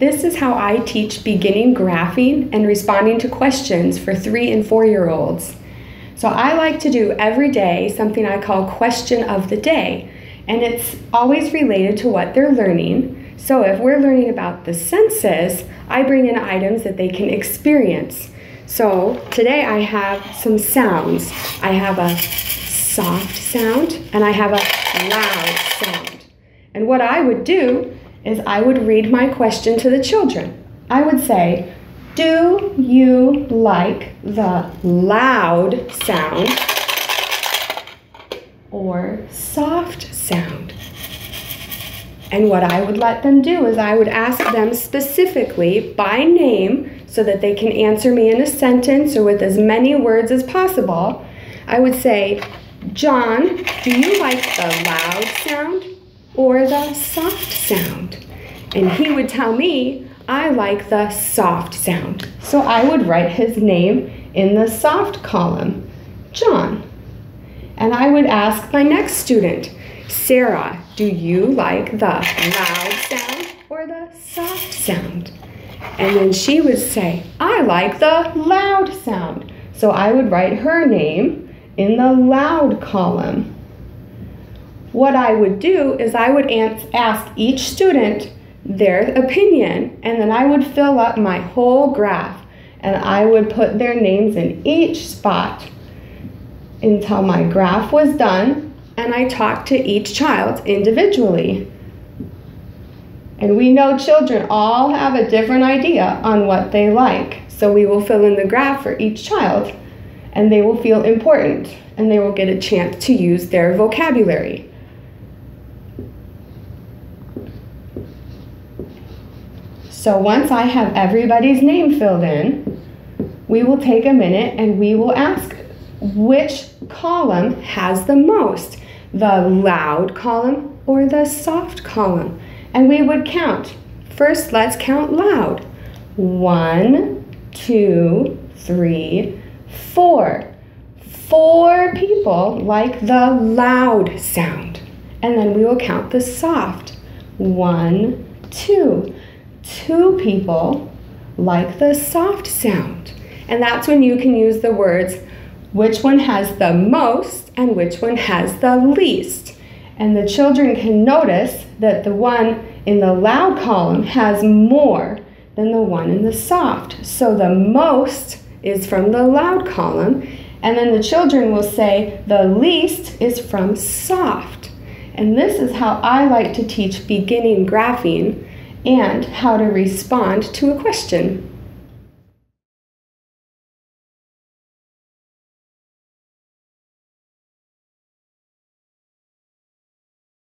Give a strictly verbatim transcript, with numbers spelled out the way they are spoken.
This is how I teach beginning graphing and responding to questions for three and four-year-olds. So I like to do every day something I call question of the day, and it's always related to what they're learning. So if we're learning about the senses, I bring in items that they can experience. So today I have some sounds. I have a soft sound and I have a loud sound. And what I would do is I would read my question to the children. I would say, do you like the loud sound or soft sound? And what I would let them do is I would ask them specifically by name so that they can answer me in a sentence or with as many words as possible. I would say, John, do you like the loud sound or the soft sound? And he would tell me, I like the soft sound. So I would write his name in the soft column, John. And I would ask my next student, Sarah, do you like the loud sound or the soft sound? And then she would say, I like the loud sound. So I would write her name in the loud column. What I would do is I would ask each student their opinion, and then I would fill up my whole graph, and I would put their names in each spot until my graph was done. And I talked to each child individually. And we know children all have a different idea on what they like. So we will fill in the graph for each child, and they will feel important, and they will get a chance to use their vocabulary. So once I have everybody's name filled in, we will take a minute and we will ask which column has the most, the loud column or the soft column. And we would count. First, let's count loud. One, two, three, four. Four people like the loud sound. And then we will count the soft. One, two. Two people like the soft sound. And that's when you can use the words, which one has the most and which one has the least. And the children can notice that the one in the loud column has more than the one in the soft. So the most is from the loud column, and then the children will say the least is from soft. And this is how I like to teach beginning graphing and how to respond to a question.